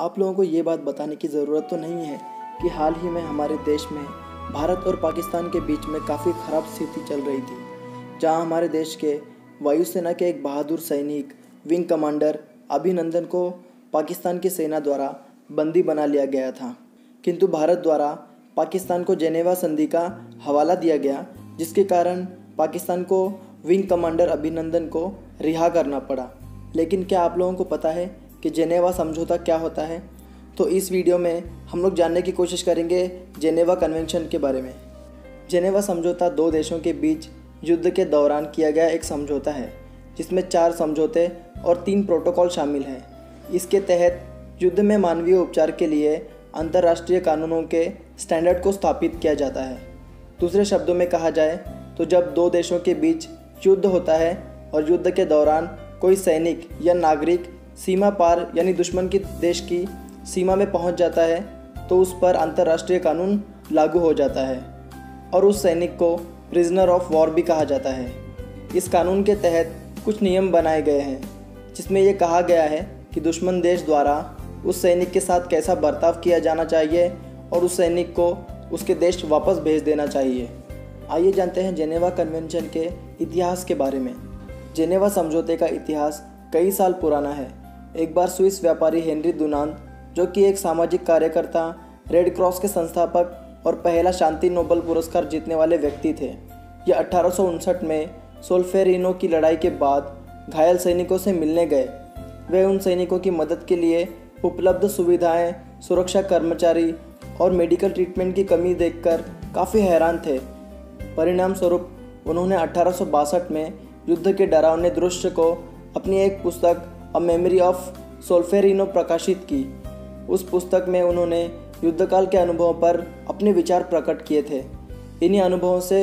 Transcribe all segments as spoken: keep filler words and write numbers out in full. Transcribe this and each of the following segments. आप लोगों को ये बात बताने की ज़रूरत तो नहीं है कि हाल ही में हमारे देश में भारत और पाकिस्तान के बीच में काफ़ी खराब स्थिति चल रही थी, जहां हमारे देश के वायुसेना के एक बहादुर सैनिक विंग कमांडर अभिनंदन को पाकिस्तान की सेना द्वारा बंदी बना लिया गया था, किंतु भारत द्वारा पाकिस्तान को जेनेवा संधि का हवाला दिया गया, जिसके कारण पाकिस्तान को विंग कमांडर अभिनंदन को रिहा करना पड़ा। लेकिन क्या आप लोगों को पता है कि जेनेवा समझौता क्या होता है? तो इस वीडियो में हम लोग जानने की कोशिश करेंगे जेनेवा कन्वेंशन के बारे में। जेनेवा समझौता दो देशों के बीच युद्ध के दौरान किया गया एक समझौता है, जिसमें चार समझौते और तीन प्रोटोकॉल शामिल हैं। इसके तहत युद्ध में मानवीय उपचार के लिए अंतर्राष्ट्रीय कानूनों के स्टैंडर्ड को स्थापित किया जाता है। दूसरे शब्दों में कहा जाए तो जब दो देशों के बीच युद्ध होता है और युद्ध के दौरान कोई सैनिक या नागरिक सीमा पार यानी दुश्मन की देश की सीमा में पहुंच जाता है तो उस पर अंतर्राष्ट्रीय कानून लागू हो जाता है और उस सैनिक को प्रिजनर ऑफ वॉर भी कहा जाता है। इस कानून के तहत कुछ नियम बनाए गए हैं, जिसमें यह कहा गया है कि दुश्मन देश द्वारा उस सैनिक के साथ कैसा बर्ताव किया जाना चाहिए और उस सैनिक को उसके देश वापस भेज देना चाहिए। आइए जानते हैं जेनेवा कन्वेंशन के इतिहास के बारे में। जेनेवा समझौते का इतिहास कई साल पुराना है। एक बार स्विस व्यापारी हेनरी दुनान, जो कि एक सामाजिक कार्यकर्ता, रेड क्रॉस के संस्थापक और पहला शांति नोबेल पुरस्कार जीतने वाले व्यक्ति थे, यह अठारह सौ उनसठ में सोल्फेरिनो की लड़ाई के बाद घायल सैनिकों से मिलने गए। वे उन सैनिकों की मदद के लिए उपलब्ध सुविधाएं, सुरक्षा कर्मचारी और मेडिकल ट्रीटमेंट की कमी देखकर काफ़ी हैरान थे। परिणाम स्वरूप उन्होंने अठारह सौ बासठ में युद्ध के डरावने दृश्य को अपनी एक पुस्तक अ मेमोरी ऑफ सोल्फेरिनो प्रकाशित की। उस पुस्तक में उन्होंने युद्धकाल के अनुभवों पर अपने विचार प्रकट किए थे। इन्हीं अनुभवों से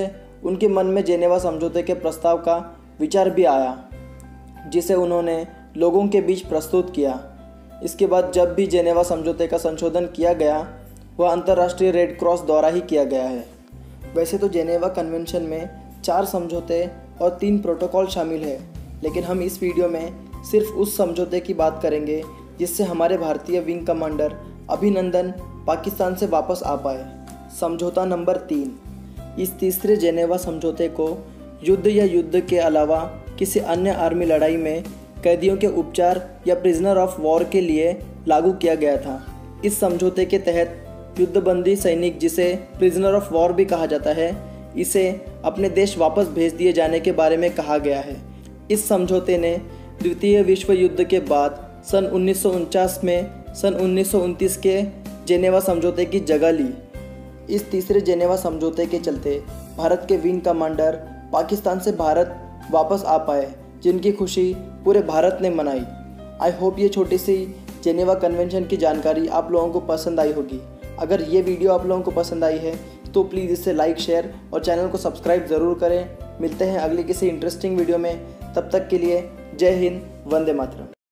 उनके मन में जेनेवा समझौते के प्रस्ताव का विचार भी आया, जिसे उन्होंने लोगों के बीच प्रस्तुत किया। इसके बाद जब भी जेनेवा समझौते का संशोधन किया गया, वह अंतर्राष्ट्रीय रेड क्रॉस द्वारा ही किया गया है। वैसे तो जेनेवा कन्वेंशन में चार समझौते और तीन प्रोटोकॉल शामिल है, लेकिन हम इस वीडियो में सिर्फ उस समझौते की बात करेंगे जिससे हमारे भारतीय विंग कमांडर अभिनंदन पाकिस्तान से वापस आ पाए। समझौता नंबर तीन। इस तीसरे जेनेवा समझौते को युद्ध या युद्ध के अलावा किसी अन्य आर्मी लड़ाई में कैदियों के उपचार या प्रिजनर ऑफ वॉर के लिए लागू किया गया था। इस समझौते के तहत युद्धबंदी सैनिक, जिसे प्रिजनर ऑफ वॉर भी कहा जाता है, इसे अपने देश वापस भेज दिए जाने के बारे में कहा गया है। इस समझौते ने द्वितीय विश्व युद्ध के बाद सन उन्नीस सौ उनचास में सन उन्नीस सौ उनतीस के जेनेवा समझौते की जगह ली। इस तीसरे जेनेवा समझौते के चलते भारत के विंग कमांडर पाकिस्तान से भारत वापस आ पाए, जिनकी खुशी पूरे भारत ने मनाई। आई होप ये छोटी सी जेनेवा कन्वेंशन की जानकारी आप लोगों को पसंद आई होगी। अगर ये वीडियो आप लोगों को पसंद आई है तो प्लीज़ इसे लाइक, शेयर और चैनल को सब्सक्राइब ज़रूर करें। मिलते हैं अगले किसी इंटरेस्टिंग वीडियो में। तब तक के लिए जय हिंद, वंदे मातरम।